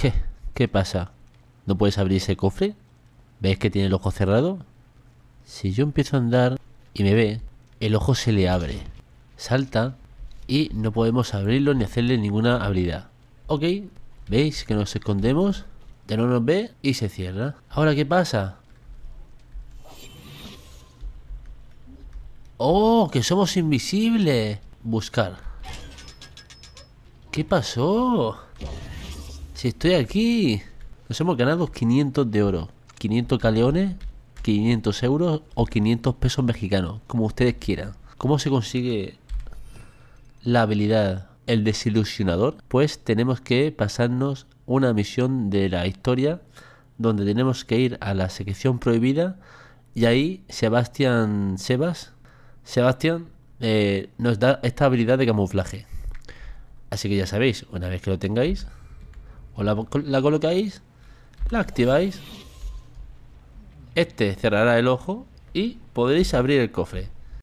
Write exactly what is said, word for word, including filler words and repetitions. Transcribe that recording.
¿Qué? ¿Qué pasa? ¿No puedes abrir ese cofre? ¿Ves que tiene el ojo cerrado? Si yo empiezo a andar y me ve, el ojo se le abre, salta y no podemos abrirlo ni hacerle ninguna habilidad. Ok, ¿veis que nos escondemos? Ya no nos ve y se cierra. ¿Ahora qué pasa? ¡Oh, que somos invisibles! Buscar. ¿Qué pasó? Si estoy aquí. Nos hemos ganado quinientos de oro, quinientos caleones, quinientos euros o quinientos pesos mexicanos, como ustedes quieran. ¿Cómo se consigue la habilidad El Desilusionador? Pues tenemos que pasarnos una misión de la historia donde tenemos que ir a la sección prohibida y ahí Sebastián Sebas, Sebastián eh, nos da esta habilidad de camuflaje. Así que ya sabéis, una vez que lo tengáis, os la, la colocáis, la activáis. Este cerrará el ojo y podréis abrir el cofre.